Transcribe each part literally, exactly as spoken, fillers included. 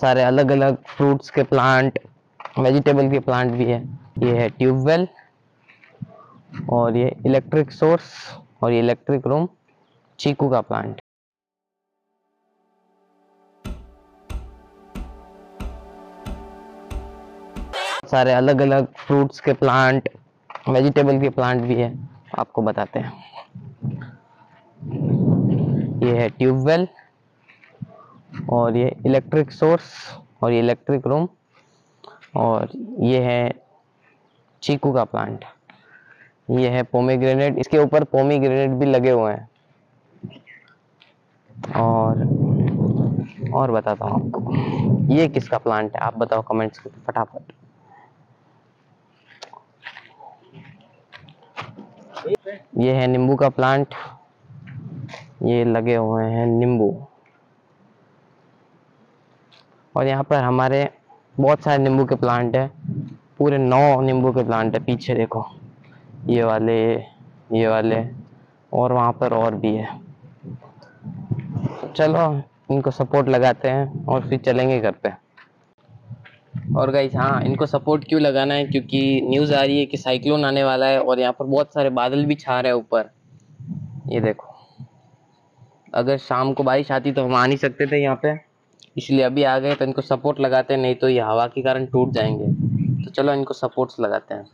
बहुत सारे अलग अलग फ्रूट्स के प्लांट, वेजिटेबल के प्लांट भी है। ये है ट्यूबवेल और ये इलेक्ट्रिक सोर्स और ये इलेक्ट्रिक रूम, चीकू का प्लांट। सारे अलग अलग फ्रूट्स के प्लांट, वेजिटेबल के प्लांट भी है, आपको बताते हैं। ये है ट्यूबवेल और ये इलेक्ट्रिक सोर्स और ये इलेक्ट्रिक रूम और ये है चीकू का प्लांट। ये है पोमीग्रेनेट, इसके ऊपर पोमीग्रेनेट भी लगे हुए हैं। और और बताता हूँ आपको, ये किसका प्लांट है आप बताओ कमेंट्स में फटाफट। ये है नींबू का प्लांट, ये लगे हुए हैं नींबू। और यहाँ पर हमारे बहुत सारे नींबू के प्लांट है, पूरे नौ नींबू के प्लांट है। पीछे देखो ये वाले, ये वाले और वहाँ पर और भी है। चलो इनको सपोर्ट लगाते हैं और फिर चलेंगे घर पे। और गाइस हाँ, इनको सपोर्ट क्यों लगाना है, क्योंकि न्यूज़ आ रही है कि साइक्लोन आने वाला है और यहाँ पर बहुत सारे बादल भी छा रहे हैं ऊपर। ये देखो, अगर शाम को बारिश आती तो हम आ नहीं सकते थे यहाँ पे, इसलिए अभी आ गए तो इनको सपोर्ट लगाते हैं, नहीं तो ये हवा के कारण टूट जाएंगे। तो चलो इनको सपोर्ट्स लगाते हैं।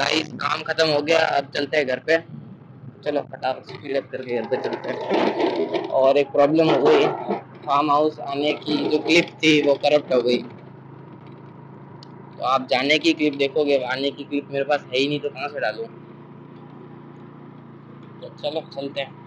गाइस काम खत्म हो गया, अब चलते हैं घर पे। चलो फटाफट स्पीड अप करके घर पे चलते हैं। और एक प्रॉब्लम हो गई, फार्म हाउस आने की जो क्लिप थी वो करप्ट हो गई। तो आप जाने की क्लिप देखोगे, आने की क्लिप मेरे पास है ही नहीं, तो कहाँ से डालूं। तो चलो चलते हैं।